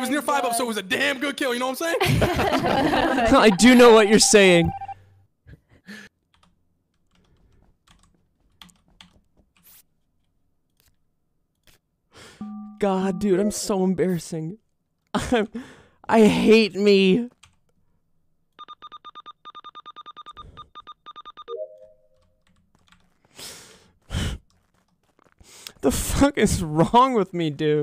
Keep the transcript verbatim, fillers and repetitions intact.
was near five up, so it was a damn good kill. You know what I'm saying? I do know what you're saying. God, dude, I'm so embarrassing. I'm, I hate me. The fuck is wrong with me, dude?